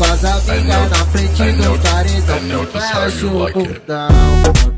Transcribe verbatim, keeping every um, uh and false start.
com as amigas na frente do bares, não vai achar o botão.